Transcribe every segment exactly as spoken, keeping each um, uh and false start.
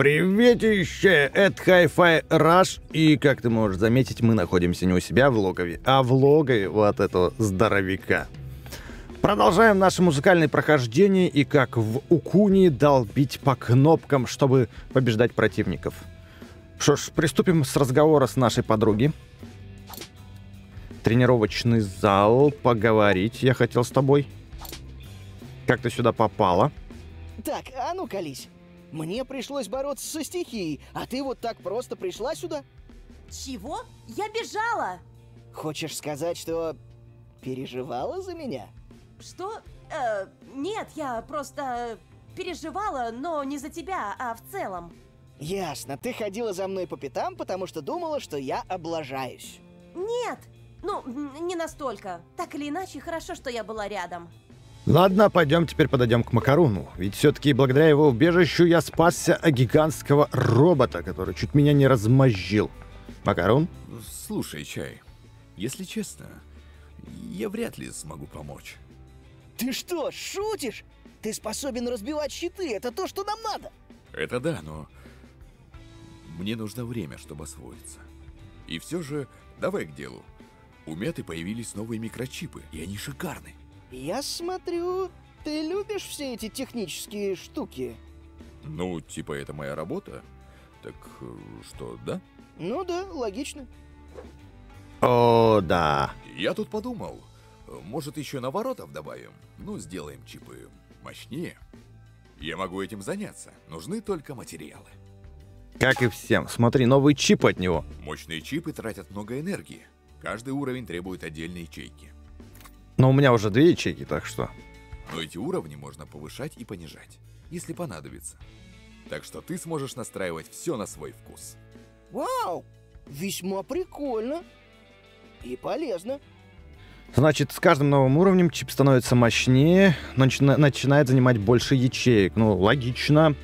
Приветище, это Hi-Fi Rush, и, как ты можешь заметить, мы находимся не у себя в логове, а в логове вот этого здоровяка. Продолжаем наше музыкальное прохождение и, как в Укуне, долбить по кнопкам, чтобы побеждать противников. Что ж, приступим с разговора с нашей подруги. Тренировочный зал, поговорить я хотел с тобой. Как ты сюда попала? Так, а ну колись. Мне пришлось бороться со стихией, а ты вот так просто пришла сюда? Чего? Я бежала! Хочешь сказать, что переживала за меня? Что? Э, нет, я просто переживала, но не за тебя, а в целом. Ясно, ты ходила за мной по пятам, потому что думала, что я облажаюсь. Нет, ну, не настолько. Так или иначе, хорошо, что я была рядом. Ладно, пойдем теперь подойдем к Макарону. Ведь все-таки благодаря его убежищу я спасся от гигантского робота, который чуть меня не размозжил. Макарон? Слушай, Чай, если честно, я вряд ли смогу помочь. Ты что, шутишь? Ты способен разбивать щиты, это то, что нам надо. Это да, но мне нужно время, чтобы освоиться. И все же, давай к делу. У Меты появились новые микрочипы, и они шикарны. Я смотрю, ты любишь все эти технические штуки? Ну, типа, это моя работа. Так что, да? Ну да, логично. О, да. Я тут подумал, может, еще наворотов добавим? Ну, сделаем чипы мощнее. Я могу этим заняться. Нужны только материалы. Как и всем. Смотри, новые чипы от него. Мощные чипы тратят много энергии. Каждый уровень требует отдельной ячейки. Но у меня уже две ячейки, так что... Но эти уровни можно повышать и понижать, если понадобится. Так что ты сможешь настраивать все на свой вкус. Вау! Весьма прикольно. И полезно. Значит, с каждым новым уровнем чип становится мощнее, начи- начинает занимать больше ячеек. Ну, логично.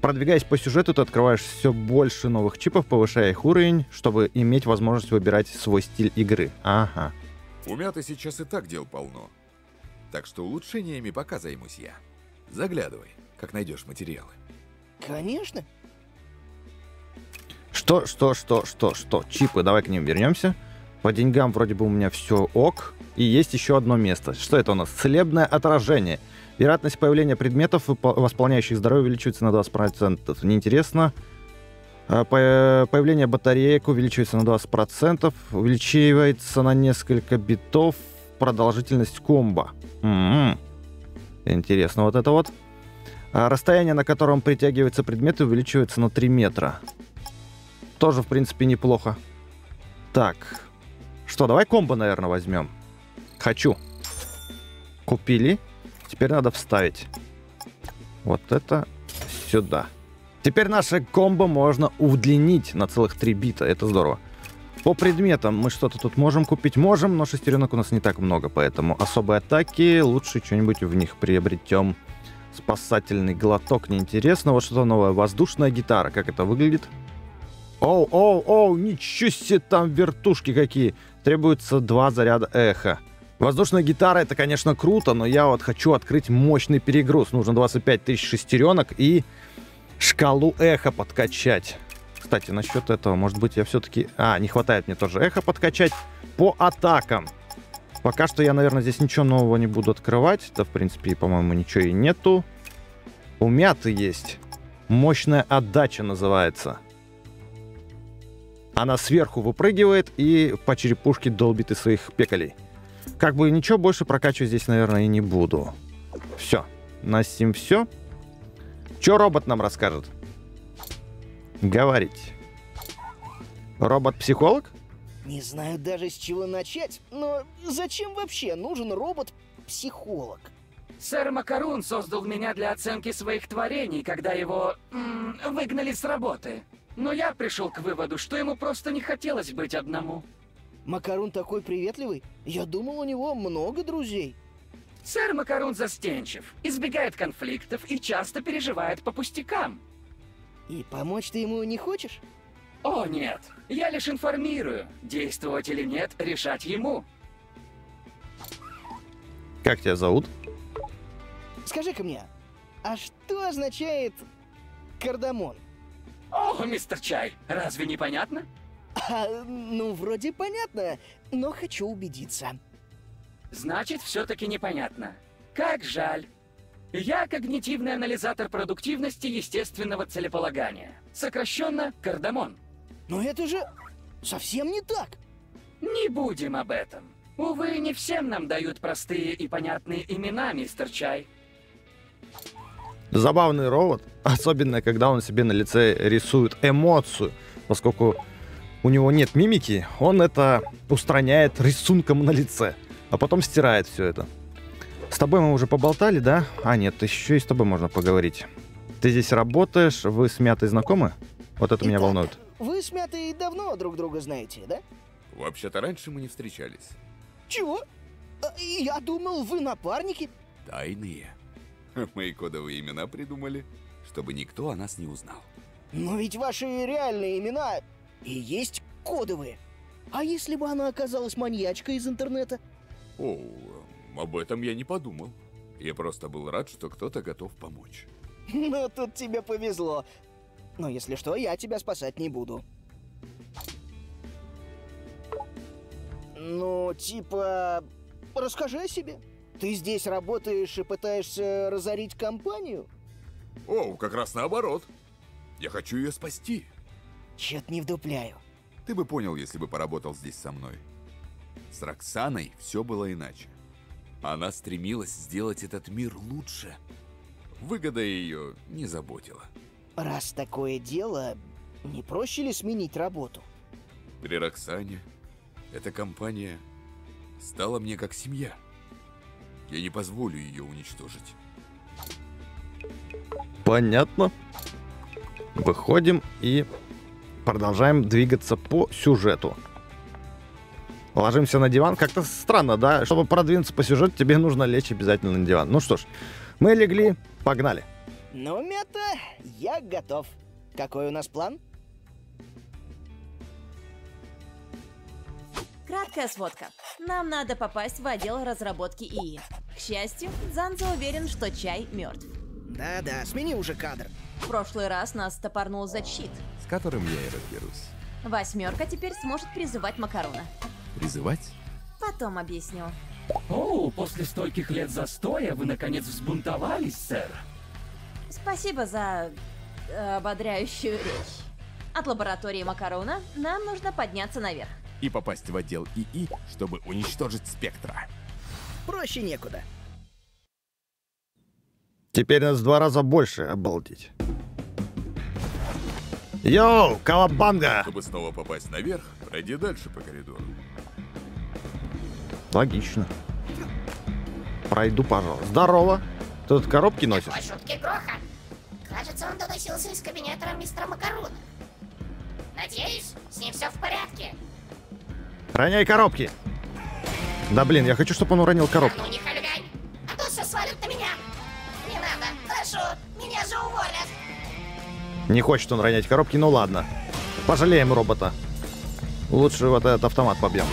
Продвигаясь по сюжету, ты открываешь все больше новых чипов, повышая их уровень, чтобы иметь возможность выбирать свой стиль игры. Ага. У Мяты сейчас и так дел полно. Так что улучшениями пока займусь я. Заглядывай, как найдешь материалы. Конечно. Что, что, что, что, что? Чипы, давай к ним вернемся. По деньгам вроде бы у меня все ок. И есть еще одно место. Что это у нас? Целебное отражение. Вероятность появления предметов, восполняющих здоровье, увеличивается на двадцать процентов. Неинтересно. Появление батареек увеличивается на двадцать процентов, увеличивается на несколько битов продолжительность комбо. М-м-м. Интересно вот это вот. А расстояние, на котором притягиваются предметы, увеличивается на три метра. Тоже, в принципе, неплохо. Так. Что, давай комбо, наверное, возьмем. Хочу. Купили. Теперь надо вставить. Вот это сюда. Теперь наше комбо можно удлинить на целых три бита. Это здорово. По предметам мы что-то тут можем купить. Можем, но шестеренок у нас не так много, поэтому особые атаки. Лучше что-нибудь в них приобретем. Спасательный глоток. Неинтересно. Вот что-то новое. Воздушная гитара. Как это выглядит? Оу, оу, оу. Ничего себе, там вертушки какие. Требуется два заряда эхо. Воздушная гитара, это, конечно, круто, но я вот хочу открыть мощный перегруз. Нужно двадцать пять тысяч шестеренок и... шкалу эхо подкачать. Кстати, насчет этого, может быть, я все-таки... А, не хватает мне тоже эхо подкачать. По атакам. Пока что я, наверное, здесь ничего нового не буду открывать. Да, в принципе, по-моему, ничего и нету. У Мяты есть. Мощная отдача называется. Она сверху выпрыгивает и по черепушке долбит из своих пекалей. Как бы ничего больше прокачивать здесь, наверное, и не буду. Все. На сим все. Что робот нам расскажет? Говорить. Робот-психолог? Не знаю даже, с чего начать, но зачем вообще нужен робот-психолог? Сэр Макарон создал меня для оценки своих творений, когда его м -м, выгнали с работы. Но я пришел к выводу, что ему просто не хотелось быть одному. Макарон такой приветливый. Я думал, у него много друзей. Сэр Макарон застенчив, избегает конфликтов и часто переживает по пустякам. И помочь ты ему не хочешь? О, нет. Я лишь информирую. Действовать или нет, решать ему. Как тебя зовут? Скажи-ка мне, а что означает кардамон? О, мистер Чай, разве не понятно? А, ну, вроде понятно, но хочу убедиться. Значит, все-таки непонятно. Как жаль. Я когнитивный анализатор продуктивности естественного целеполагания. Сокращенно Кардамон. Но это же совсем не так. Не будем об этом. Увы, не всем нам дают простые и понятные имена, мистер Чай. Забавный робот, особенно когда он себе на лице рисует эмоцию, поскольку у него нет мимики, он это устраняет рисунком на лице, а потом стирает все это. С тобой мы уже поболтали, да? А нет, еще и с тобой можно поговорить. Ты здесь работаешь, вы с Мятой знакомы? Вот это Итак, меня волнует. Вы с Мятой давно друг друга знаете, да? Вообще-то раньше мы не встречались. Чего? Я думал, вы напарники. Тайные. Мы кодовые имена придумали, чтобы никто о нас не узнал. Но ведь ваши реальные имена и есть кодовые. А если бы она оказалась маньячкой из интернета? О, об этом я не подумал. Я просто был рад, что кто-то готов помочь. Ну, тут тебе повезло. Но если что, я тебя спасать не буду. Ну, типа, расскажи о себе. Ты здесь работаешь и пытаешься разорить компанию? О, как раз наоборот. Я хочу ее спасти. Чё-то не вдупляю. Ты бы понял, если бы поработал здесь со мной. С Роксаной все было иначе. Она стремилась сделать этот мир лучше. Выгода ее не заботила. Раз такое дело, не проще ли сменить работу? При Роксане эта компания стала мне как семья. Я не позволю ее уничтожить. Понятно. Выходим и продолжаем двигаться по сюжету. Ложимся на диван. Как-то странно, да? Чтобы продвинуться по сюжету, тебе нужно лечь обязательно на диван. Ну что ж, мы легли, погнали. Ну, Мята, я готов. Какой у нас план? Краткая сводка. Нам надо попасть в отдел разработки ИИ. К счастью, Занза уверен, что Чай мертв. Да-да, смени уже кадр. В прошлый раз нас топорнул защит. С которым я и разберусь. Восьмерка теперь сможет призывать Макарона. Призывать? Потом объясню. О, после стольких лет застоя вы наконец взбунтовались, сэр. Спасибо за ободряющую речь. От лаборатории Макарона нам нужно подняться наверх. И попасть в отдел ИИ, чтобы уничтожить Спектра. Проще некуда. Теперь нас в два раза больше, обалдеть. Йоу, калабанга! Чтобы снова попасть наверх, пройди дальше по коридору. Логично. Пройду, пожалуйста. Здорово. Тут коробки носит. Шутки Кроха. Кажется, он доносился из кабинета мистера Макарона. Надеюсь, с ним все в порядке. Роняй коробки! Да блин, я хочу, чтобы он уронил коробку. Ну не хальгань, а то все свалят на меня. Не надо, прошу, меня же уволят. Не хочет он ронять коробки, ну ладно. Пожалеем робота. Лучше вот этот автомат побьем.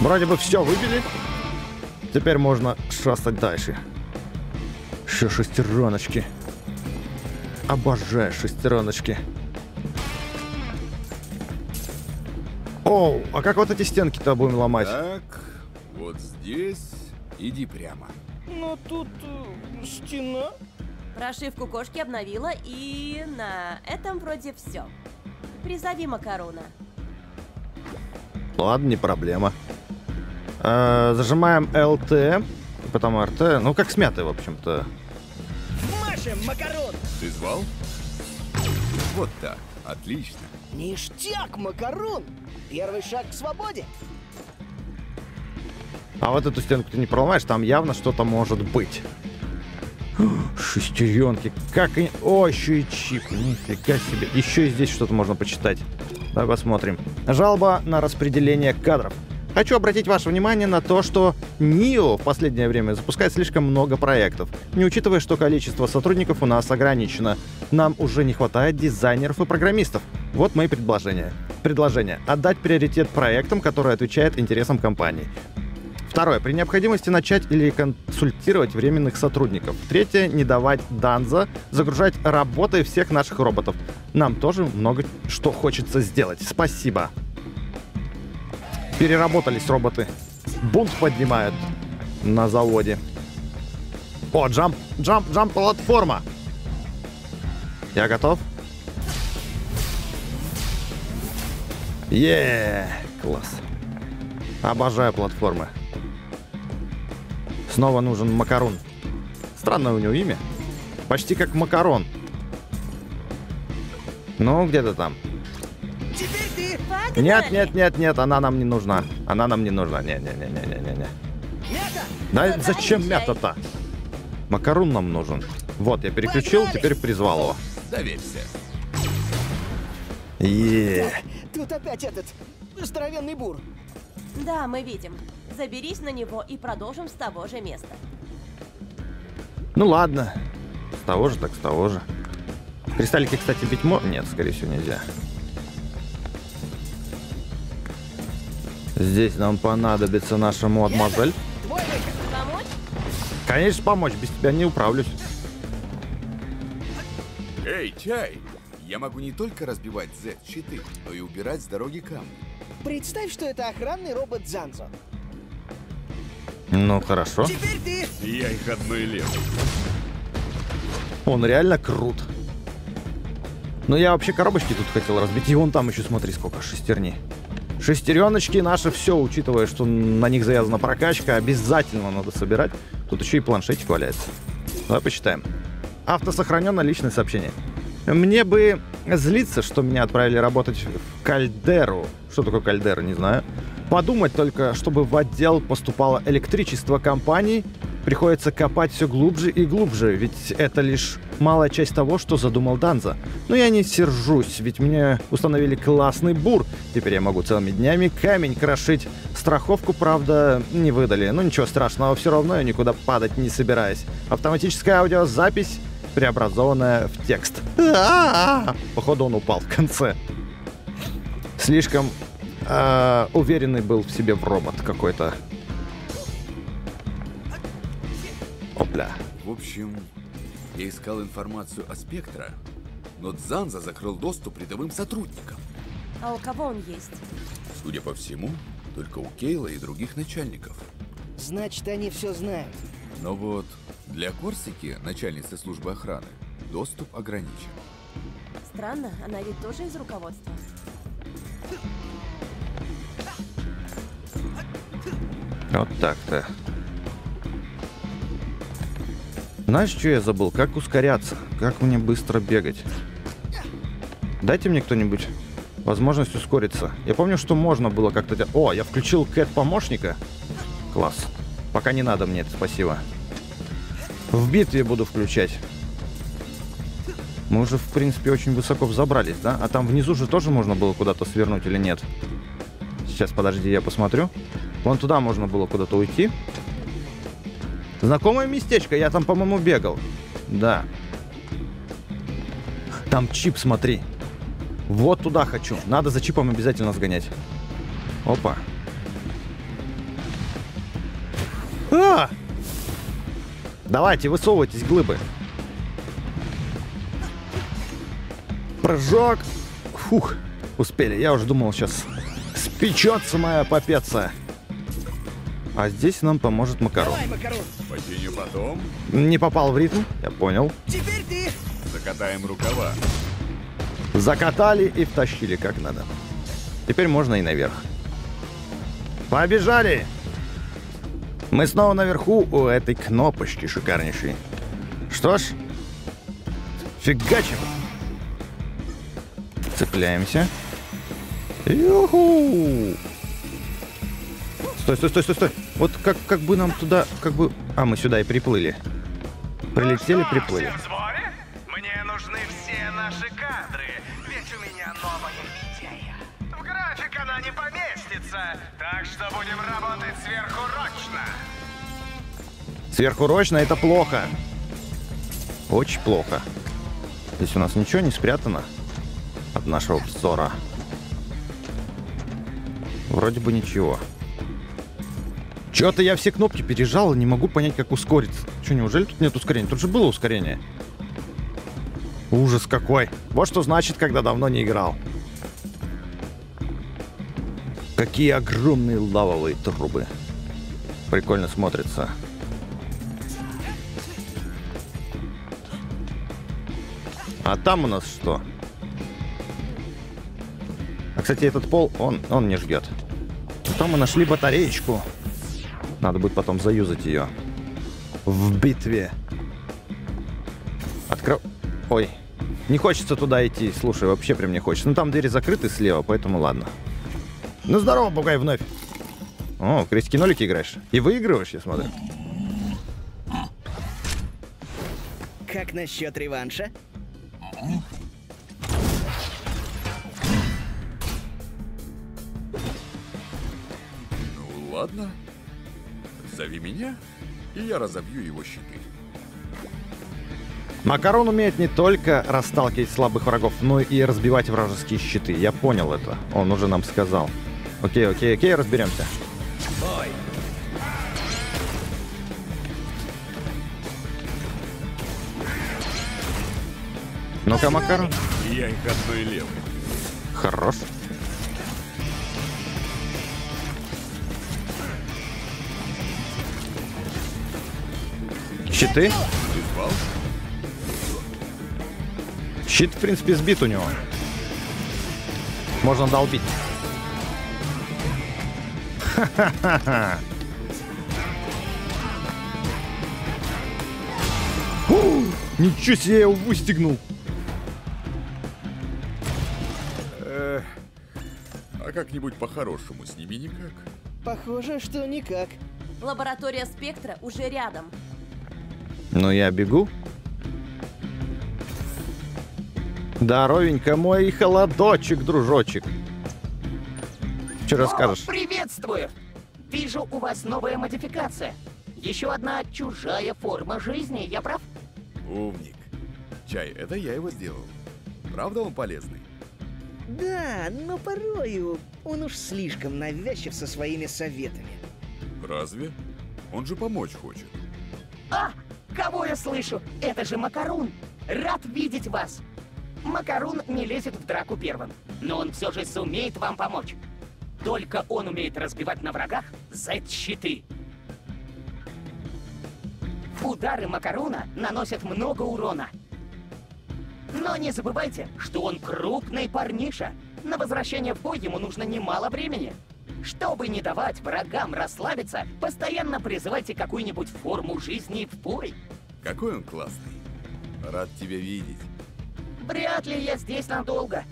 Вроде бы все выбили. Теперь можно шастать дальше. Еще шестереночки. Обожаю шестереночки. Оу, а как вот эти стенки-то будем ломать? Так, вот здесь иди прямо. Но тут э, стена. Прошивку кошки обновила, и на этом вроде все. Призови Макарона. Ладно, не проблема. Э, зажимаем ЛТ, потом РТ. Ну, как с Мятой, в общем-то. Макарон! Ты звал? Вот так, отлично. Ништяк, Макарон! Первый шаг к свободе. А вот эту стенку ты не проломаешь, там явно что-то может быть. Шестеренки, как и... О, еще и чип, нифига себе. Еще и здесь что-то можно почитать. Давай посмотрим. Жалоба на распределение кадров. Хочу обратить ваше внимание на то, что нио в последнее время запускает слишком много проектов, не учитывая, что количество сотрудников у нас ограничено. Нам уже не хватает дизайнеров и программистов. Вот мои предложения. Предложение. Отдать приоритет проектам, которые отвечают интересам компании. Второе. При необходимости начать или консультировать временных сотрудников. Третье. Не давать Занза загружать работой всех наших роботов. Нам тоже много что хочется сделать. Спасибо. Переработались роботы. Бунт поднимают на заводе. О, джамп, джамп, джамп платформа. Я готов. Еее, класс. Обожаю платформы. Снова нужен Макарон. Странное у него имя. Почти как Макарон. Ну, где-то там. Нет, нет, нет, нет, она нам не нужна. Она нам не нужна. Не-не-не-не-не-не. Да зачем мята-то? Макарон нам нужен. Вот, я переключил, теперь призвал его. Доверься. Еее. Тут опять этот здоровенный бур. Да, мы видим. Заберись на него и продолжим с того же места. Ну ладно. С того же, так с того же. Кристаллики, кстати, бить можно? Нет, скорее всего, нельзя. Здесь нам понадобится наша мадемуазель. Конечно, помочь. Без тебя не управлюсь. Эй, Чай! Я могу не только разбивать зет щиты, но и убирать с дороги камни. Представь, что это охранный робот Занза. Ну, хорошо. Теперь ты... Я их отмылил. Он реально крут. Но я вообще коробочки тут хотел разбить. И вон там еще, смотри, сколько шестерни. Шестереночки наши, все, учитывая, что на них завязана прокачка, обязательно надо собирать. Тут еще и планшетик валяется. Давай почитаем. Автосохранено личное сообщение. Мне бы злиться, что меня отправили работать в кальдеру. Что такое кальдера, не знаю. Подумать только, чтобы в отдел поступало электричество компаний, приходится копать все глубже и глубже, ведь это лишь малая часть того, что задумал Занза. Но я не сержусь, ведь мне установили классный бур. Теперь я могу целыми днями камень крошить. Страховку, правда, не выдали. Но ничего страшного, все равно я никуда падать не собираюсь. Автоматическая аудиозапись... преобразованная в текст. А-а-а! Походу, он упал в конце. Слишком э-э, уверенный был в себе в робот какой-то. Опля. В общем, я искал информацию о Спектра, но Занза закрыл доступ рядовым сотрудникам. А у кого он есть? Судя по всему, только у Кейла и других начальников. Значит, они все знают. Но вот... Для Корсики, начальницы службы охраны, доступ ограничен. Странно, она ведь тоже из руководства. Вот так-то. Знаешь, что я забыл? Как ускоряться? Как мне быстро бегать? Дайте мне кто-нибудь возможность ускориться. Я помню, что можно было как-то делать. О, я включил кэт-помощника. Класс. Пока не надо мне это, спасибо. В битве буду включать. Мы уже, в принципе, очень высоко взобрались, да? А там внизу же тоже можно было куда-то свернуть или нет? Сейчас, подожди, я посмотрю. Вон туда можно было куда-то уйти. Знакомое местечко, я там, по-моему, бегал. Да. Там чип, смотри. Вот туда хочу. Надо за чипом обязательно сгонять. Опа. А! Давайте, высовывайтесь, глыбы. Прыжок. Фух, успели. Я уже думал, сейчас спечется моя попеца. А здесь нам поможет Макарон. Давай, Макарон. Потянем потом. Не попал в ритм, я понял. Теперь ты. Закатаем рукава. Закатали и втащили как надо. Теперь можно и наверх. Побежали! Мы снова наверху у этой кнопочки шикарнейшей. Что ж, фигачим. Цепляемся. Ю-ху! Стой, стой, стой, стой, стой. Вот как, как бы нам туда, как бы... А, мы сюда и приплыли. Прилетели, приплыли. Мне нужны все наши кадры, ведь у меня новая идея. В график она не поместится, так что будем работать сверхурочно. Сверхурочно это плохо. Очень плохо. Здесь у нас ничего не спрятано от нашего обзора. Вроде бы ничего. Что-то я все кнопки пережал и не могу понять, как ускориться. Что, неужели тут нет ускорения? Тут же было ускорение. Ужас какой. Вот что значит, когда давно не играл. Какие огромные лавовые трубы. Прикольно смотрится. А там у нас что? А, кстати, этот пол, он, он не ждет. Потом мы нашли батареечку. Надо будет потом заюзать ее. В битве. Откро... Ой. Не хочется туда идти. Слушай, вообще прям не хочется. Ну, там двери закрыты слева, поэтому ладно. Ну, здорово, попугай, вновь. О, крестики-нолики играешь. И выигрываешь, я смотрю. Как насчет реванша? Ну, ладно. Зови меня, и я разобью его щиты. Макарон умеет не только расталкивать слабых врагов, но и разбивать вражеские щиты. Я понял это. Он уже нам сказал. Окей, окей, окей, разберемся. Ой. Ну-ка, Макарон. Я их одной левой. Хорош. Щиты. Щит, в принципе, сбит у него. Можно долбить. Ха-ха-ха-ха. Ничего себе, я его выстегнул. А как-нибудь по-хорошему с ними никак? Похоже, что никак. Лаборатория Спектра уже рядом. Ну, я бегу. Здоровенько мой холодочек, дружочек. Что расскажешь? О, приветствую! Вижу, у вас новая модификация. Еще одна чужая форма жизни, я прав? Умник. Чай, это я его сделал. Правда, он полезный? Да, но порою он уж слишком навязчив со своими советами. Разве? Он же помочь хочет. А! Кого я слышу? Это же Макарон! Рад видеть вас! Макарон не лезет в драку первым, но он все же сумеет вам помочь. Только он умеет разбивать на врагах зет-щиты. Удары Макарона наносят много урона. Но не забывайте, что он крупный парниша. На возвращение в бой ему нужно немало времени. Чтобы не давать врагам расслабиться, постоянно призывайте какую-нибудь форму жизни в бой. Какой он классный. Рад тебя видеть. Вряд ли я здесь надолго,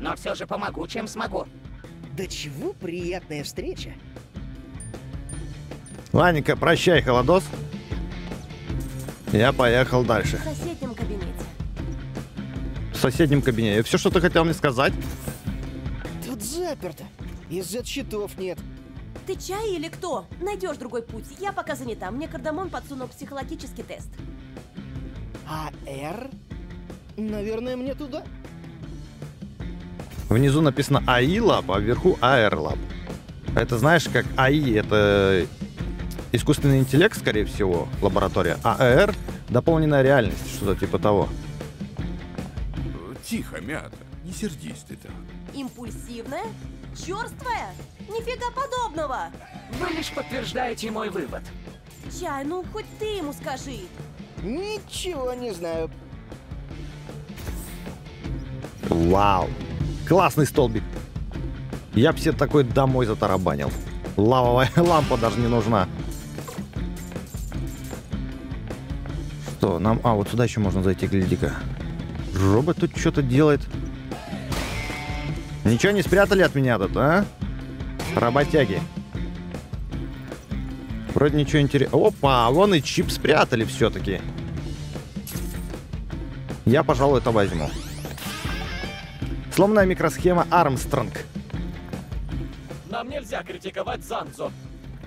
но все же помогу, чем смогу. Да чего приятная встреча. Ланенька, прощай, холодос. Я поехал дальше. В соседнем кабинете. В соседнем кабинете. Все, что ты хотел мне сказать? Тут заперто. Из-за щитов нет. Ты Чай или кто? Найдешь другой путь. Я пока занята. Мне Кардамон подсунул психологический тест. А Р? Наверное, мне туда. Внизу написано АИ-лаб, а вверху АР-лаб. Это знаешь, как АИ — это искусственный интеллект, скорее всего, лаборатория. А АР — дополненная реальность, что-то типа того. Тихо, Мята. Не сердись ты так. Импульсивная? Чёрствая? Нифига подобного! Вы лишь подтверждаете мой вывод. Чай, ну хоть ты ему скажи. Ничего не знаю. Вау! Классный столбик. Я б себе такой домой затарабанил. Лавовая лампа даже не нужна. Что, нам... А, вот сюда еще можно зайти, гляди-ка. Робот тут что-то делает. Ничего не спрятали от меня тут, а? Работяги. Вроде ничего интересного. Опа, вон и чип спрятали все-таки. Я, пожалуй, это возьму. Сломанная микросхема Армстронг. Нам нельзя критиковать Занзу,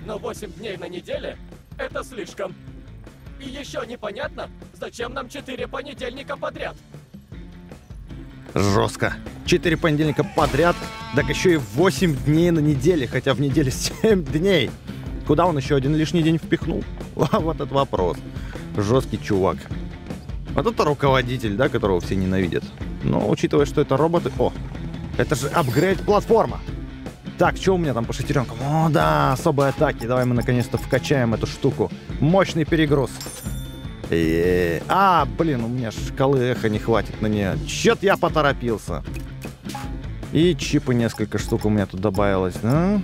но восемь дней на неделе – это слишком. И еще непонятно, зачем нам четыре понедельника подряд. Жестко. четыре понедельника подряд, так еще и восемь дней на неделе, хотя в неделе семь дней. Куда он еще один лишний день впихнул? Вот этот вопрос. Жесткий чувак. Вот это руководитель, да, которого все ненавидят. Но учитывая, что это роботы... О, это же апгрейд-платформа. Так, что у меня там по шестеренкам? О, да, особые атаки. Давай мы наконец-то вкачаем эту штуку. Мощный перегруз. Е-е-е. А, блин, у меня шкалы эхо не хватит на нее. Чё-то я поторопился. И чипы несколько штук у меня тут добавилось, да?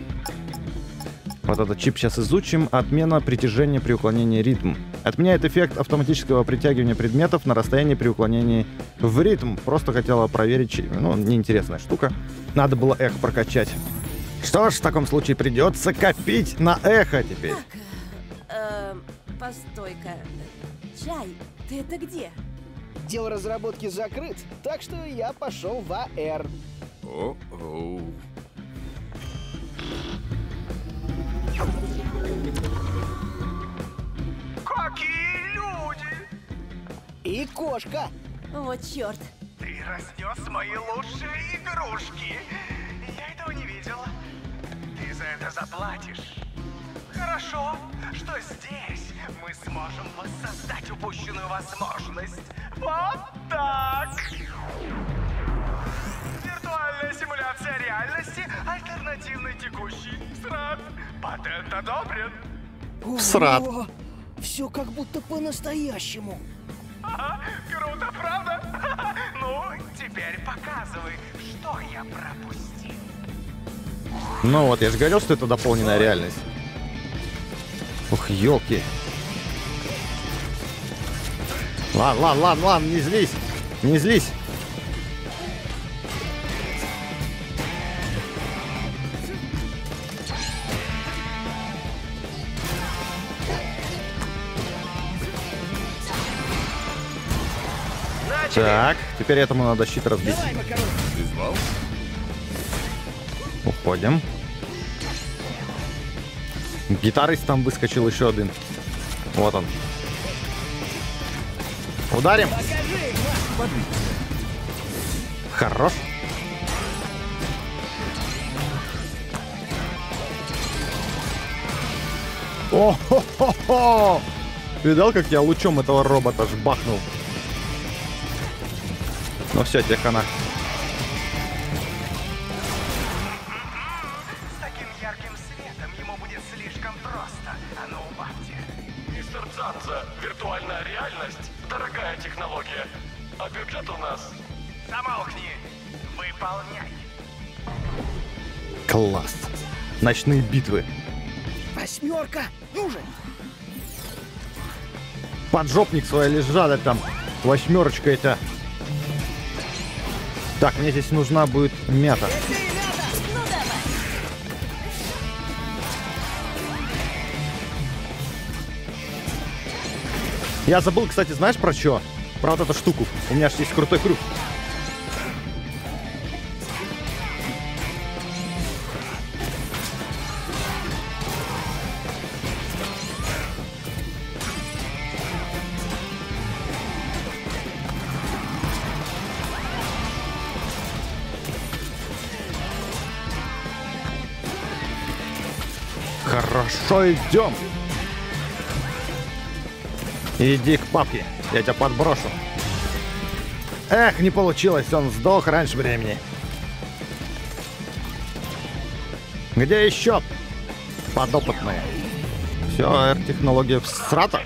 Вот этот чип сейчас изучим. Отмена притяжения при уклонении ритм. Отменяет эффект автоматического притягивания предметов на расстоянии при уклонении в ритм. Просто хотела проверить. Ну, неинтересная штука. Надо было эхо прокачать. Что ж, в таком случае придется копить на эхо теперь. Так, э, постой-ка. Чай, ты это где? Отдел разработки закрыт, так что я пошел в АР. О-о-о. Какие люди! И кошка! Вот черт! Ты разнес мои лучшие игрушки! Я этого не видел. Ты за это заплатишь. Хорошо, что здесь мы сможем воссоздать упущенную возможность. Вот так! Виртуальная симуляция реальности, альтернативный текущий. Всрат. Патент одобрен. Всрат. Все как будто по-настоящему. Ага, круто, правда? Ну, теперь показывай, что я пропустил. Ну вот, я же говорил, что это дополненная реальность. Ух, елки. Ладно, ладно, ладно, ладно, не злись. Не злись. Так, теперь этому надо щит разбить. Уходим. Гитарист там выскочил еще один. Вот он. Ударим. Хорош. О-хо-хо-хо! Видал, как я лучом этого робота жбахнул? Ну все, тебе хана. С таким ярким светом ему будет слишком просто. А ну убавьте. Мистер Занза, виртуальная реальность, дорогая технология. А бюджет у нас. Замолкни. Выполняй. Класс. Ночные битвы. Восьмерка. Нужен. Поджопник свой лежал там. Восьмерочка это. Так, мне здесь нужна будет мята. Я забыл, кстати, знаешь про что? Про вот эту штуку. У меня же есть крутой крюк. Хорошо, идем. Иди к папке, я тебя подброшу. Эх, не получилось, он сдох раньше времени. Где еще подопытные? Все, эр-технология всрата.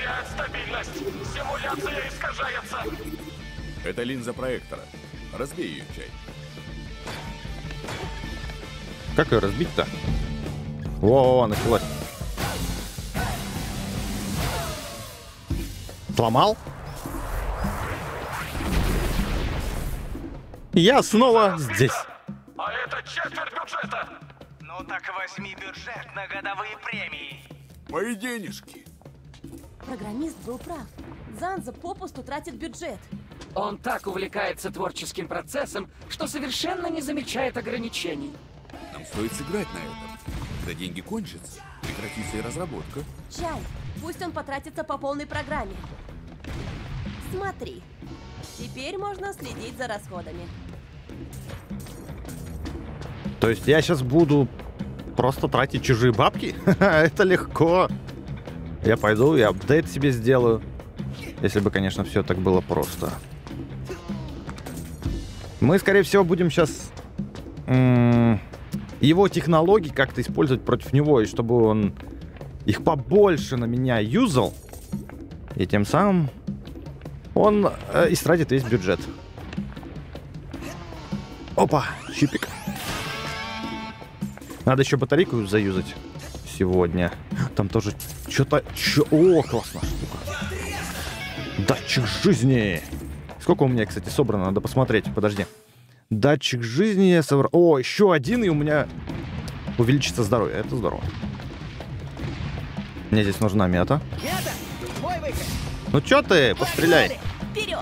Это линза проектора. Разбей ее, Чай. Как ее разбить-то? Во-во-во, началось. Сломал? Я снова здесь. А это четверть бюджета. Ну так возьми бюджет на годовые премии. Мои денежки. Программист был прав. Занза попусту тратит бюджет. Он так увлекается творческим процессом, что совершенно не замечает ограничений. Нам стоит сыграть на этом. Когда деньги кончатся, прекратится и разработка. Чай, пусть он потратится по полной программе. Смотри, теперь можно следить за расходами. То есть я сейчас буду просто тратить чужие бабки? Это легко. Я пойду и апдейт себе сделаю. Если бы, конечно, все так было просто. Мы, скорее всего, будем сейчас его технологии как-то использовать против него, и чтобы он их побольше на меня юзал. И тем самым он э, истратит весь бюджет. Опа, чипик. Надо еще батарейку заюзать сегодня. Там тоже что-то... Чё... О, классная штука. Датчик жизни. Сколько у меня, кстати, собрано? Надо посмотреть. Подожди. Датчик жизни я собрал... О, еще один, и у меня увеличится здоровье. Это здорово. Мне здесь нужна мята. Ну чё ты? Постреляй. Вперед.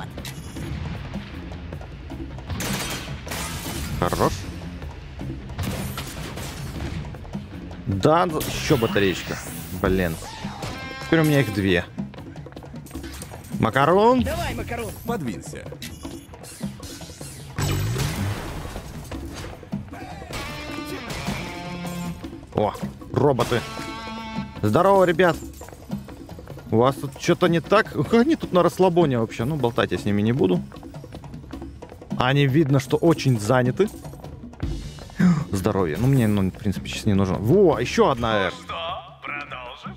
Хорош. Да, еще батареечка. Блин. Теперь у меня их две. Макарон. Давай, макарон. Подвинься. О, роботы. Здорово, ребят. У вас тут что-то не так? Они тут на расслабоне вообще. Ну, болтать я с ними не буду. Они, видно, что очень заняты. Здоровье. Ну, мне, ну, в принципе, сейчас не нужно. Во, еще одна. Ну, что? Продолжим?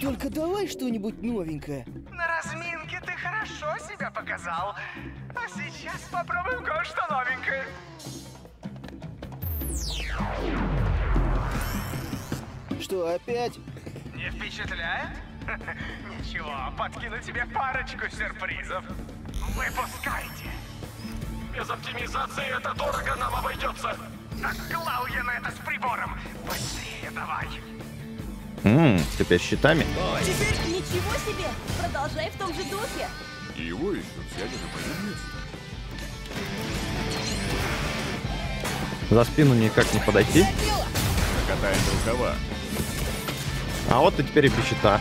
Только давай что-нибудь новенькое. На разминке ты хорошо себя показал. А сейчас попробуем кое-что новенькое. Что, опять? Не впечатляет? Ничего, подкину тебе парочку сюрпризов. Выпускайте. Без оптимизации это дорого нам обойдется. Наклал я на это с прибором. Быстрее давай. Ммм, теперь щитами. Теперь ничего себе. Продолжай в том же духе. Его еще взяли на полюбить. За спину никак не подойти. Накатаем рукава. А вот и теперь и пищета.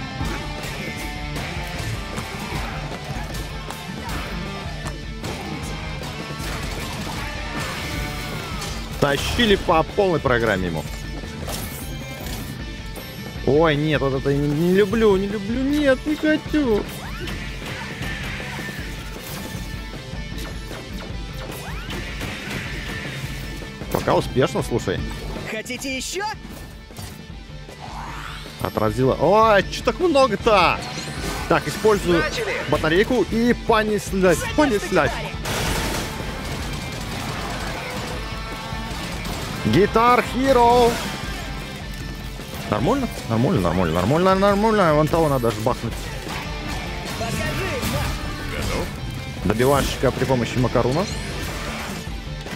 Тащили по полной программе ему. Ой, нет, вот это я не, не люблю, не люблю, нет, не хочу. Пока успешно, слушай. Хотите еще? Отразила. Ой, что так много-то? Так, использую Начали. батарейку и понеслась, понеслась. Гитар Hero. Нормально? Нормально, нормально, нормально, нормально. Вон того надо жбахнуть. Добивашечка при помощи макарона.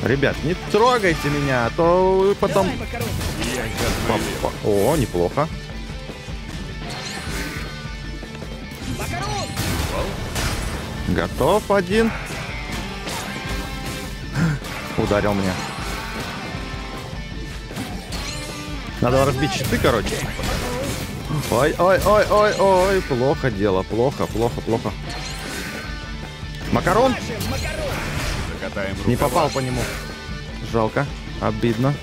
Ребят, не трогайте меня, а то потом... Давай, О, неплохо. Макарон! Готов один. Ударил меня. Надо разбить щиты, короче. Ой, ой, ой, ой, ой, плохо дело, плохо, плохо, плохо. Макарон! Не попал по нему. Жалко, обидно.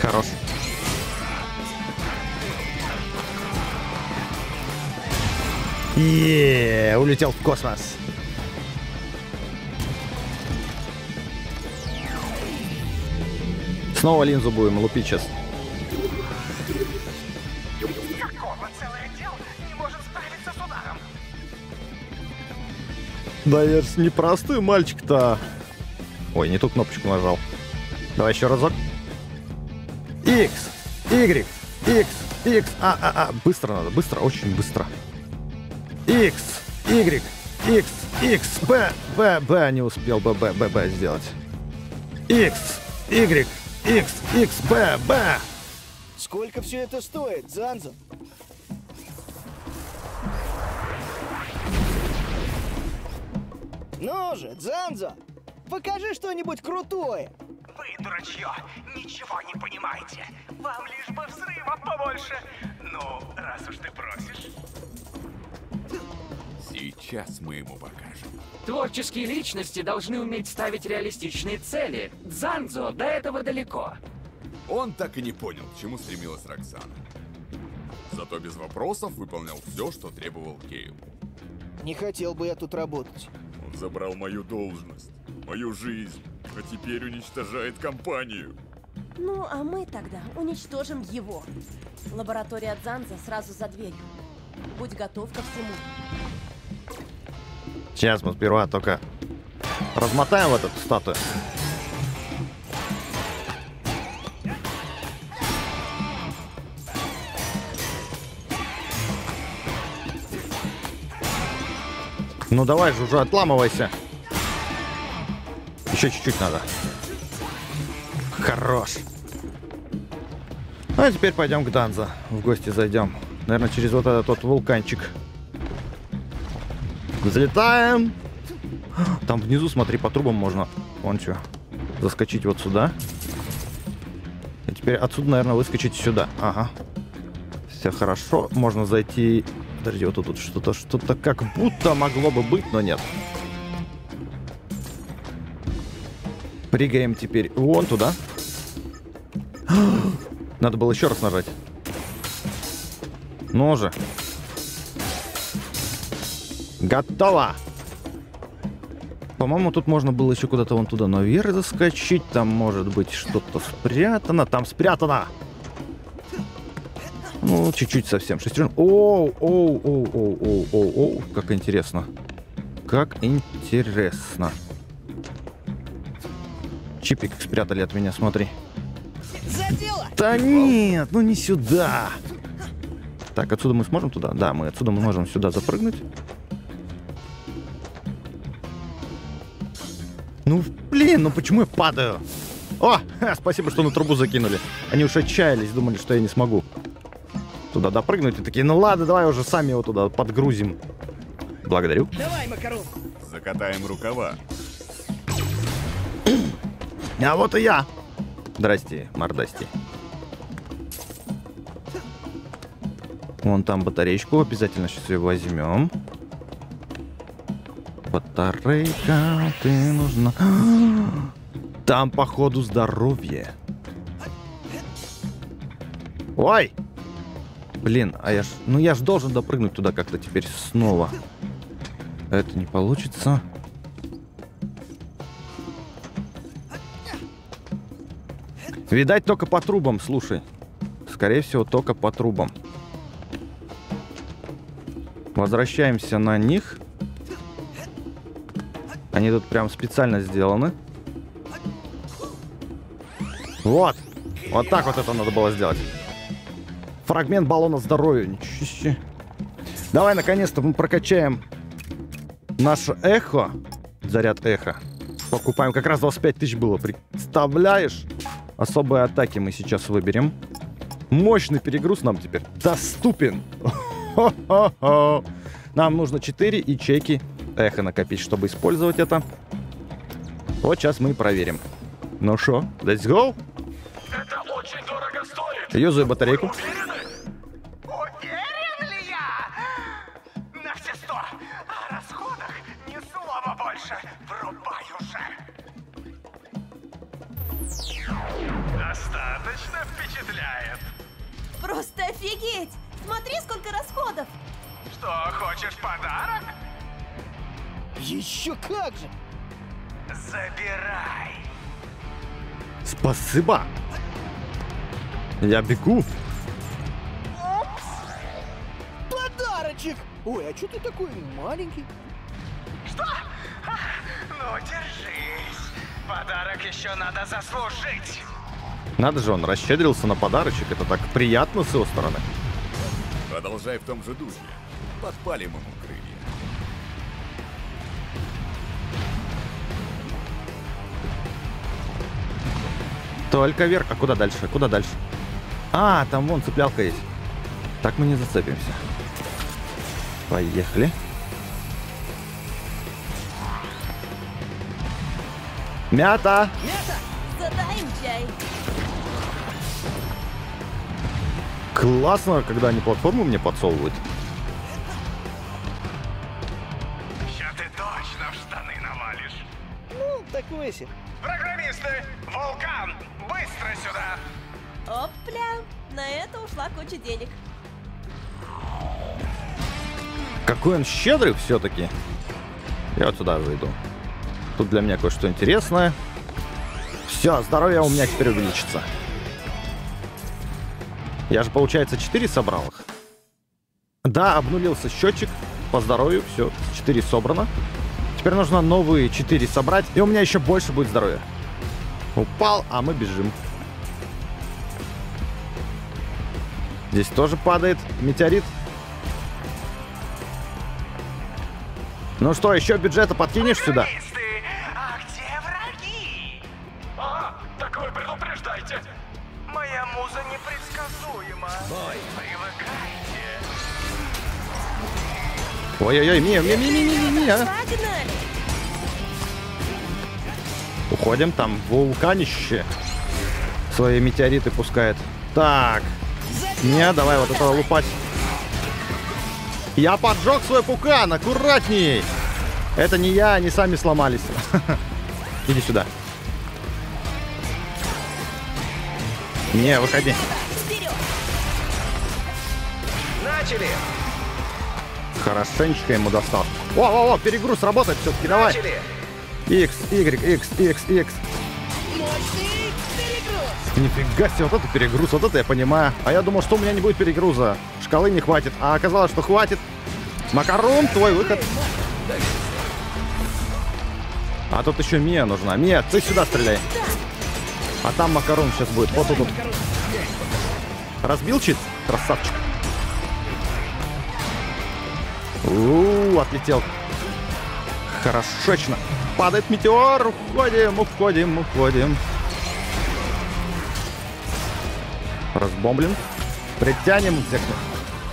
Хорош. Еее, улетел в космос. Снова линзу будем лупить сейчас. Какого целый отдел не может справиться с ударом? Да я же непростой мальчик-то. Ой, не ту кнопочку нажал. Давай еще разок. X, Y, X, X, а, а, а. Быстро надо, быстро, очень быстро. X, Y, X, X, B, B, B, не успел B, B, B, B сделать. X, Y. X, X, B, B. Сколько все это стоит, Занза? Ну же, Занза, покажи что-нибудь крутое. Вы, дурачье, ничего не понимаете. Вам лишь бы взрыва побольше. Ну, раз уж ты просишь. Сейчас мы ему покажем. Творческие личности должны уметь ставить реалистичные цели. Занзо до этого далеко. Он так и не понял, к чему стремилась Роксана. Зато без вопросов выполнял все, что требовал Кейл. Не хотел бы я тут работать. Он забрал мою должность, мою жизнь, а теперь уничтожает компанию. Ну, а мы тогда уничтожим его. Лаборатория Занза сразу за дверью. Будь готов ко всему. Сейчас мы сперва только размотаем этот статую. Ну давай же уже отламывайся. Еще чуть-чуть надо. Хорош. А теперь пойдем к Данза. В гости зайдем. Наверное, через вот этот вот вулканчик. Взлетаем. Там внизу, смотри, по трубам можно. Вон что. Заскочить вот сюда. И теперь отсюда, наверное, выскочить сюда. Ага. Все хорошо. Можно зайти... Подожди, вот тут вот что-то, что-то как будто могло бы быть, но нет. Пригаем теперь вон туда. Надо было еще раз нажать. Ну же. Готово. По-моему, тут можно было еще куда-то вон туда наверх заскочить. Там может быть что-то спрятано. Там спрятано. Ну, чуть-чуть совсем. Шестерен. Оу, оу, оу, оу, оу, оу, оу. Как интересно. Как интересно. Чипик спрятали от меня, смотри. Задело. Да нет, ну не сюда. Так, отсюда мы сможем туда? Да, мы отсюда можем сюда запрыгнуть. Ну, блин, ну почему я падаю? О, ха, спасибо, что на трубу закинули. Они уж отчаялись, думали, что я не смогу туда допрыгнуть, и такие, ну ладно, давай уже сами его туда подгрузим. Благодарю. Давай, Макарон. Закатаем рукава. А вот и я. Здрасте, мордасти. Вон там батареечку, обязательно сейчас ее возьмем. Батарейка, ты нужна. Там, походу, здоровье. Ой! Блин, а я ж... Ну я ж должен допрыгнуть туда как-то теперь снова. Это не получится. Видать, только по трубам, слушай. Скорее всего, только по трубам. Возвращаемся на них. Они тут прям специально сделаны. Вот. Вот так вот это надо было сделать. Фрагмент баллона здоровья. Ничего себе. Давай, наконец-то, мы прокачаем наше эхо. Заряд эхо. Покупаем. Как раз двадцать пять тысяч было. Представляешь? Особые атаки мы сейчас выберем. Мощный перегруз нам теперь доступен. Хо-хо-хо. Нам нужно четыре ячейки эхо накопить, чтобы использовать это. Вот сейчас мы и проверим. Ну что, let's go. Это очень дорого стоит. Юзаю батарейку. Просто офигеть! Смотри, сколько расходов! Что, хочешь подарок? Еще как же! Забирай! Спасибо! Я бегу! Опс! Подарочек! Ой, а что ты такой маленький? Что? А, ну, держись! Подарок еще надо заслужить! Надо же, он расщедрился на подарочек. Это так приятно с его стороны. Продолжай в том же духе. Подпалим ему крылья. Только вверх. А куда дальше? Куда дальше? А, там вон цеплялка есть. Так мы не зацепимся. Поехали. Мята! Мята! Задаем чай! Классно, когда они платформу мне подсовывают. записи. Программисты! Вулкан! Быстро сюда! Опля! На это ушла куча денег. Какой он щедрый все-таки. Я вот сюда выйду. Тут для меня кое-что интересное. Все, здоровье у меня теперь увеличится. Я же, получается, четыре собрал их. Да, обнулился счетчик. По здоровью, все, четыре собрано. Теперь нужно новые четыре собрать. И у меня еще больше будет здоровья. Упал, а мы бежим. Здесь тоже падает метеорит. Ну что, еще бюджета подкинешь сюда? А где враги? А, так вы предупреждайте. Моя муза непредсказуема. Привыкайте. Ой-ой-ой, Мия, Мия, Мия, Мия, Мия. Уходим, там вулканище свои метеориты пускает. Так. Не, давай вот этого лупать. Я поджег свой пукан, аккуратней. Это не я, они сами сломались. Иди сюда. Не, выходи. Начали. Хорошенечко ему достал. О, о, о, перегруз работает все-таки, давай. Икс, игрек, икс, икс, икс. Нифига себе, вот это перегруз, вот это я понимаю. А я думал, что у меня не будет перегруза. Шкалы не хватит, а оказалось, что хватит. Макарон, твой выход. А тут еще Мия нужна. Мия, ты сюда стреляй. А там Макарон сейчас будет, вот тут. Вот. Разбил чит? Красавчик. У-у-у, отлетел. Хорошечно. Падает метеор, уходим, уходим, уходим. Разбомблен. Притянем зекну.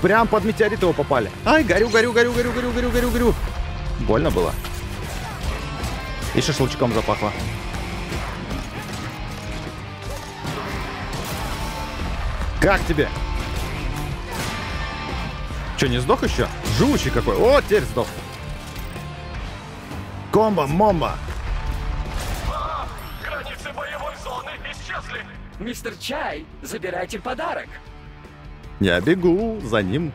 Прям под метеорит его попали. Ай, горю, горю, горю, горю, горю, горю, горю, горю. Больно было. И шашлычком запахло. Как тебе? Че, не сдох еще? Живучий какой. О, теперь сдох. Комбо, момба. А, границы боевой зоны исчезли. Мистер Чай, забирайте подарок. Я бегу за ним.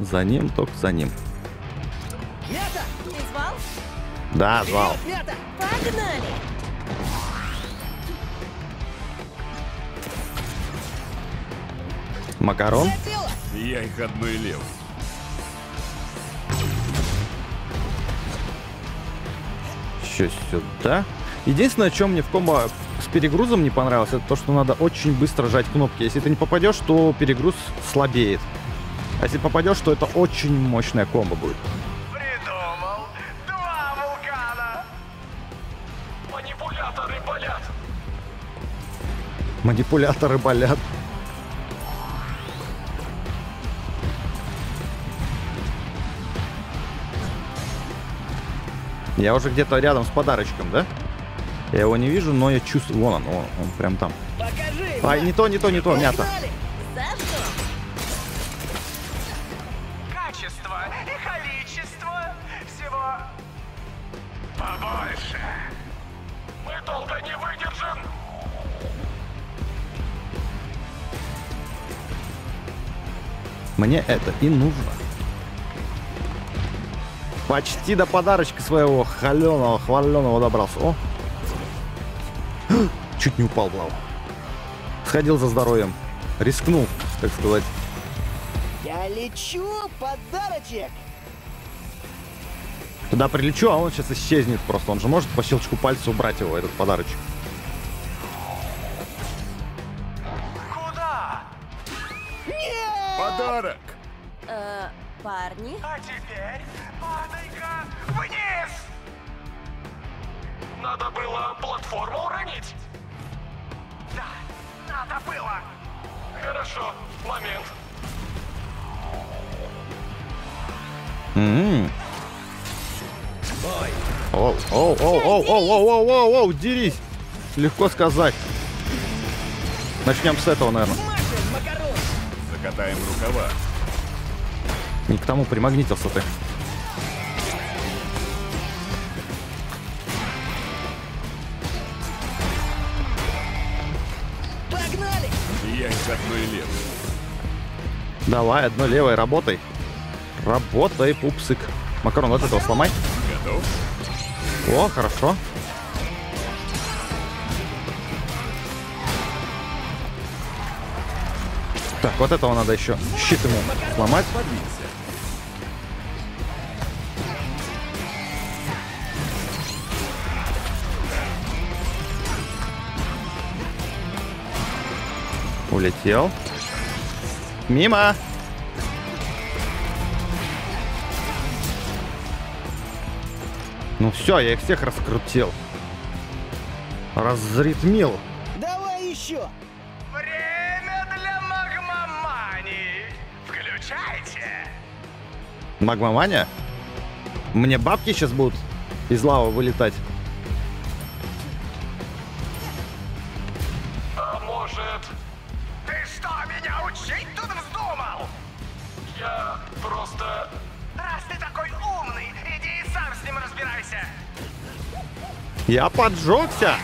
За ним, только за ним. Мята! Ты звал? Да, звал. Мята! Погнали! Макарон. Я их обнулил. Еще сюда. Единственное, о чем мне в комбо с перегрузом не понравилось, это то, что надо очень быстро жать кнопки. Если ты не попадешь, то перегруз слабеет. А если попадешь, то это очень мощная комбо будет. Придумал. Два вулкана. Манипуляторы болят. Манипуляторы болят. Я уже где-то рядом с подарочком, да? Я его не вижу, но я чувствую... Вон он, он, он прям там. Покажи, а, не то, не то, не то, Мята. Качество и количество всего побольше. Мы долго не выдержим. Мне это и нужно. Почти до подарочка своего холеного, хваленого добрался. О! Чуть не упал в лаву. Сходил за здоровьем. Рискнул, так сказать. Я лечу, подарочек. Туда прилечу, а он сейчас исчезнет просто. Он же может по щелчку пальца убрать его, этот подарочек. Куда? Нет! Подарок! Э-э, парни. А теперь падай-ка вниз! Надо было платформу уронить. Да, надо было. Хорошо, момент. Ммм. Оу, оу, оу, оу, оу, оу, оу, оу, дерись. Легко сказать. Начнем с этого, наверное. Закатаем рукава. Не к тому примагнитился ты. Давай, одной левой, работай. Работай, пупсик. Макарон, вот этого сломай. Готов. О, хорошо. Так, вот этого надо еще щит ему сломать. Улетел. Мимо. Ну все, я их всех раскрутил. Разритмил. Давай еще. Время для магмамании. Включайте. Магмамания? Мне бабки сейчас будут из лавы вылетать. Я поджегся.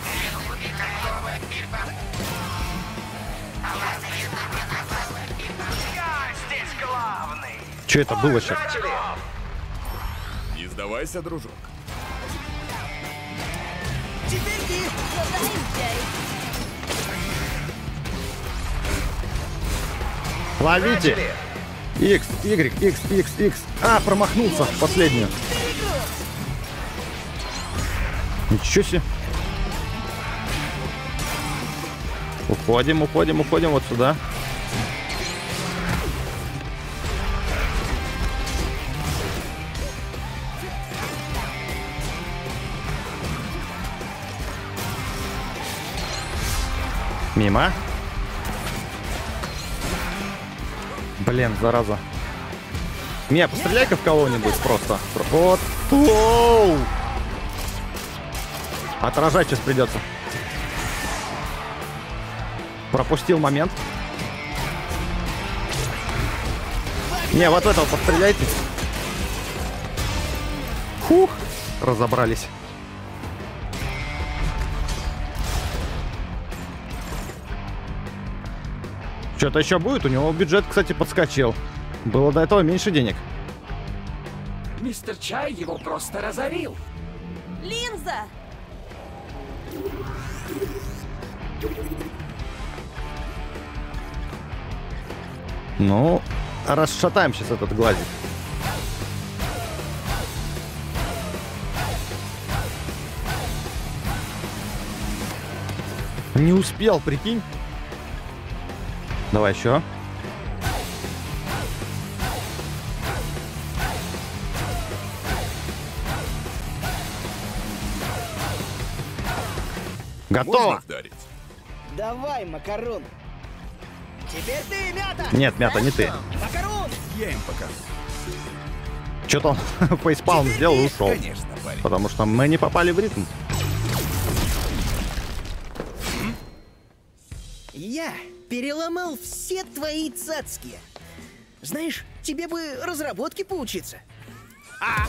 Что это было сейчас? Не сдавайся, дружок. Ловите. X, Y, X, X, X. А, промахнулся в последнюю. Ничего себе. Уходим, уходим, уходим вот сюда. Мимо. Блин, зараза. Мия, постреляй-ка в кого-нибудь просто. Вот. Оу. Отражать сейчас придется. Пропустил момент. Не, вот этого постреляйте. Фух, разобрались. Что-то еще будет? У него бюджет, кстати, подскочил. Было до этого меньше денег. Мистер Чай его просто разорил. Линза! Ну, расшатаем сейчас этот глазик. Не успел, прикинь. Давай еще. Готово. Давай, Макарон. Теперь ты, Мята. Нет, Мята, не ты. Макарон. Я им покажу. Что-то он фейспалм сделал и ушел. Конечно, парень. Потому что мы не попали в ритм. Я переломал все твои цацки. Знаешь, тебе бы разработки поучиться. А,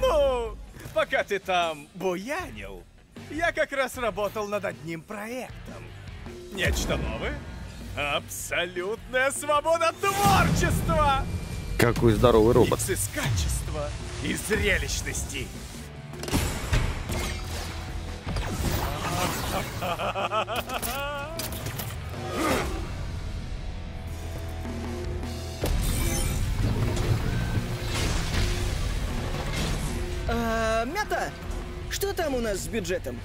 ну, пока ты там буянил, я как раз работал над одним проектом. Нечто новое? Абсолютная свобода творчества! Какой здоровый робот. Из качества и зрелищности. А, Мята, что там у нас с бюджетом?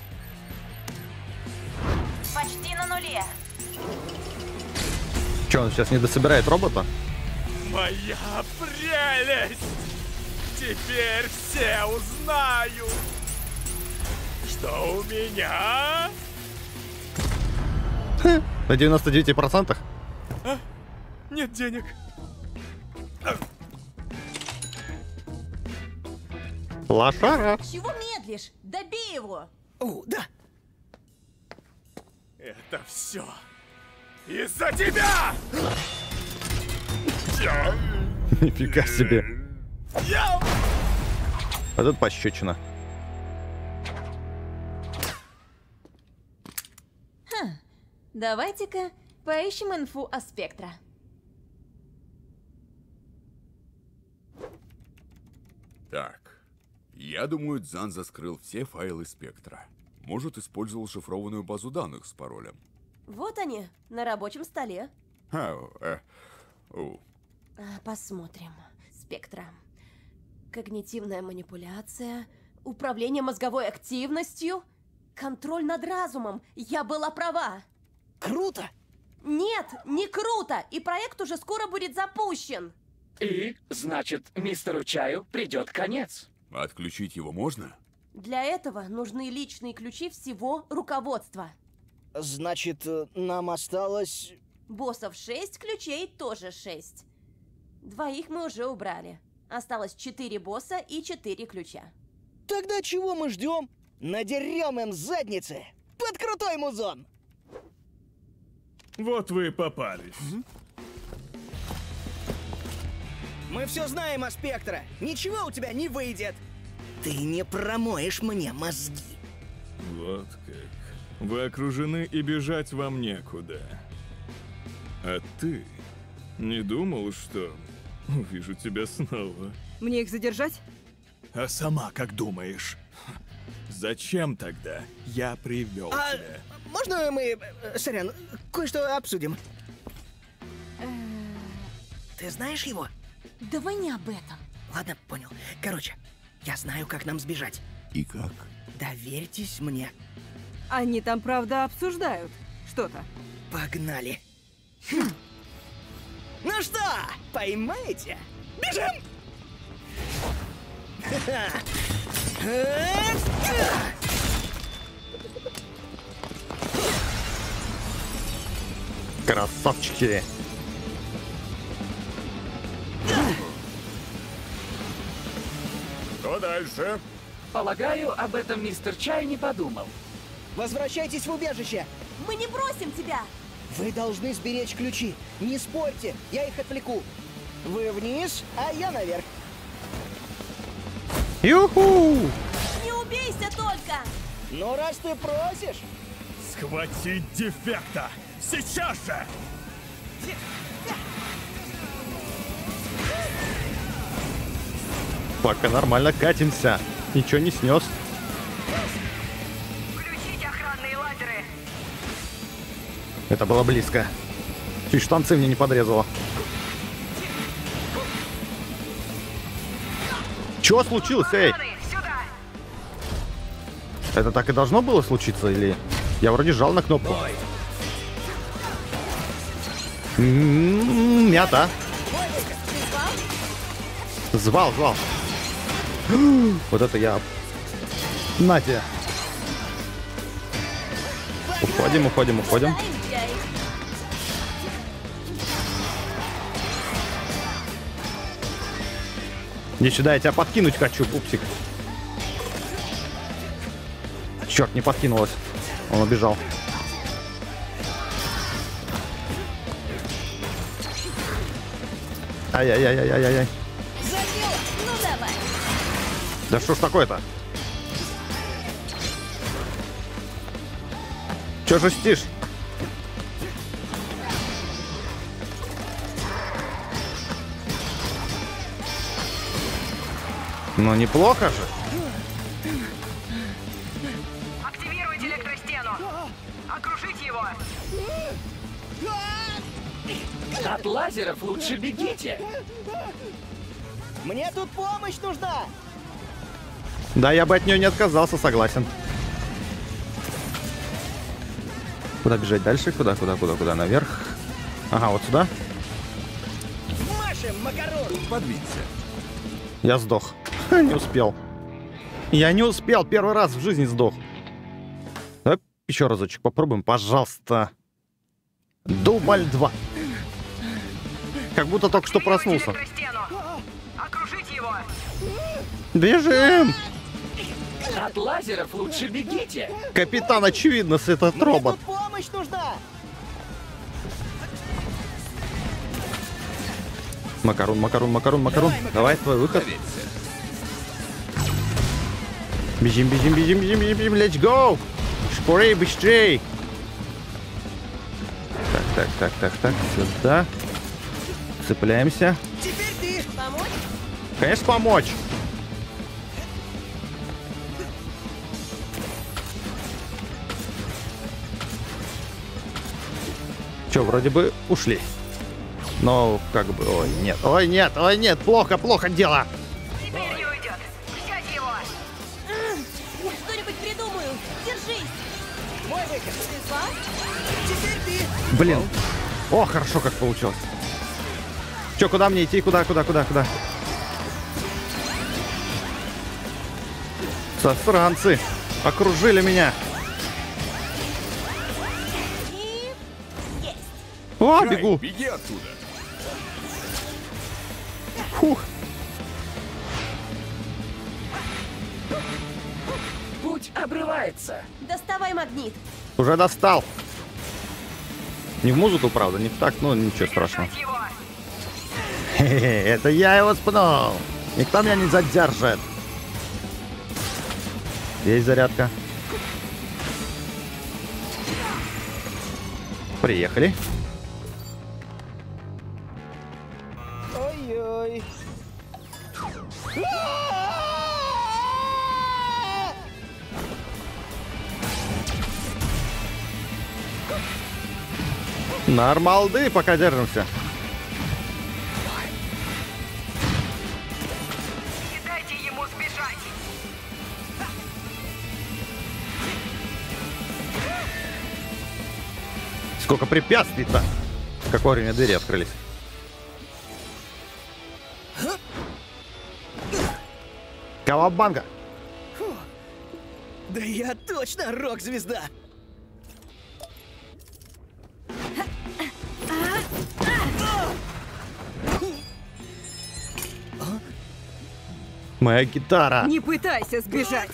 Почти на нуле. Че, он сейчас не дособирает робота? Моя прелесть! Теперь все узнают, что у меня... Ха, на девяноста девяти процентах? А? Нет денег. Лошара. Чего медлишь? Добей его! О, да. Это все из-за тебя! Нифига себе. Я... А тут пощечина. Давайте-ка поищем инфу о Спектра. Так, я думаю, Занза скрыл все файлы спектра. Может, использовал шифрованную базу данных с паролем. Вот они, на рабочем столе. Ау, э, у. Посмотрим. Спектра. Когнитивная манипуляция, управление мозговой активностью, контроль над разумом. Я была права. Круто! Нет, не круто! И проект уже скоро будет запущен. И, значит, мистеру Чаю придет конец. Отключить его можно? Для этого нужны личные ключи всего руководства. Значит, нам осталось... Боссов шесть, ключей тоже шесть. Двоих мы уже убрали. Осталось четыре босса и четыре ключа. Тогда чего мы ждем? Надерем им задницы под крутой музон! Вот вы и попались. Мы все знаем о Спектре. Ничего у тебя не выйдет. Ты не промоешь мне мозги. Вот как. Вы окружены и бежать вам некуда. А ты не думал, что увижу тебя снова? Мне их задержать? А сама как думаешь? Зачем тогда я привел а тебя? Можно мы, сорян, кое-что обсудим? Ты знаешь его? Давай не об этом. Ладно, понял. Короче, я знаю, как нам сбежать. И как? Доверьтесь мне. Они там, правда, обсуждают что-то. Погнали. Хм. Ну что, поймаете? Бежим! Красавчики! Что дальше? Полагаю, об этом мистер Чай не подумал. Возвращайтесь в убежище! Мы не бросим тебя! Вы должны сберечь ключи. Не спорьте, я их отвлеку. Вы вниз, а я наверх. Юху! Не убейся только! Ну раз ты просишь... Схватить дефекта! Сейчас же! Пока нормально катимся. Ничего не снес. Включить охранные лазеры. Это было близко. Чуть штанцы мне не подрезало. Чего случилось, эй? Сюда. Это так и должно было случиться, или... Я вроде жал на кнопку. М-м-м, мята. Звал, звал. Вот это я. На тебе. Уходим, уходим, уходим. Не сюда, я тебя подкинуть хочу, пупсик. Черт, не подкинулась. Он убежал. Ай-яй-яй-яй-яй-яй. Ну, да что ж такое-то? Че жестишь? Ну, неплохо же. Активируйте электростену. Окружите его. От лазеров лучше бегите. Мне тут помощь нужна. Да, я бы от нее не отказался, согласен. Куда бежать дальше? Куда, куда, куда, куда? Наверх. Ага, вот сюда. Машем, Макарон! Подвинься. Я сдох. Не успел. Я не успел. Первый раз в жизни сдох. Давай еще разочек попробуем, пожалуйста. Дубль два. Как будто только что проснулся. Бежим! От лазеров лучше бегите. Капитан, очевидно, с этот робот. Помощь нужна. Макарон, макарон, макарон, макарон. Давай, Давай твой выход. Бежим, бежим, бежим, бежим, бежим, let's go! Скорее, быстрее! Так, так, так, так, так, сюда. Цепляемся. Теперь ты. Помочь? Конечно, помочь. Че, вроде бы ушли. Но как бы... Ой, нет. Ой, нет, ой, нет. Плохо, плохо дело. Теперь не уйдет. Взять его. Я что-нибудь придумаю. Держись. Мой выход. Теперь ты. Блин. О, хорошо как получилось. Че, куда мне идти? Куда, куда, куда, куда? Сосранцы окружили меня. О, бегу! Беги отсюда! Фух! Путь обрывается! Доставай магнит! Уже достал! Не в музыку, правда, не так, но ничего страшного. Хе-хе, это я его спнул! Никто меня не задержит! Есть зарядка. Приехали. Нормалды, пока держимся. Не дайте ему сбежать. Сколько препятствий-то! Как вовремя двери открылись. Кавабанга! Фу. Да я точно рок-звезда! Моя гитара. Не пытайся сбежать.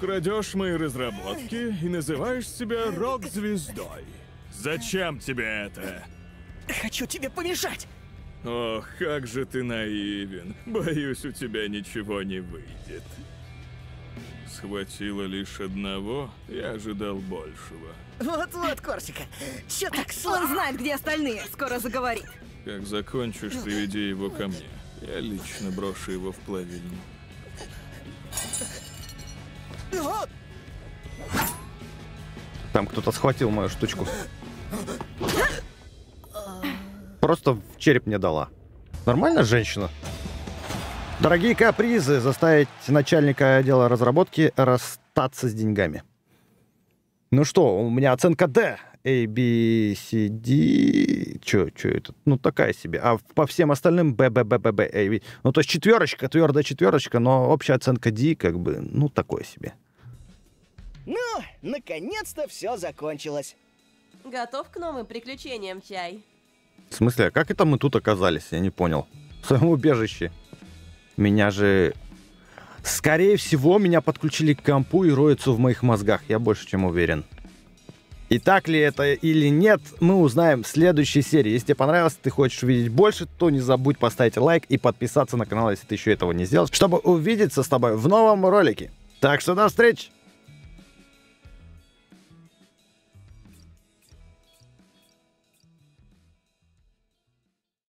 Крадешь мои разработки и называешь себя рок-звездой. Зачем тебе это? Хочу тебе помешать. Ох, как же ты наивен. Боюсь, у тебя ничего не выйдет. Схватило лишь одного, я ожидал большего. Вот-вот, Корсика. Чё так сложно? Он знает, где остальные. Скоро заговорит. Как закончишь, приведи его ко мне. Я лично брошу его в плавильню. Там кто-то схватил мою штучку. Просто в череп мне дала. Нормально, женщина? Дорогие капризы заставить начальника отдела разработки расстаться с деньгами. Ну что, у меня оценка D. A, B, C, D... Чё, чё это? Ну, такая себе. А по всем остальным B, B, B, B, B, A, B. Ну, то есть четверочка, твердая четверочка, но общая оценка D, как бы, ну, такое себе. Ну, наконец-то все закончилось. Готов к новым приключениям, Чай? В смысле, а как это мы тут оказались? Я не понял. В своем убежище. Меня же... Скорее всего, меня подключили к компу и роются в моих мозгах. Я больше чем уверен. И так ли это или нет, мы узнаем в следующей серии. Если тебе понравилось, ты хочешь увидеть больше, то не забудь поставить лайк и подписаться на канал, если ты еще этого не сделал, чтобы увидеться с тобой в новом ролике. Так что до встречи!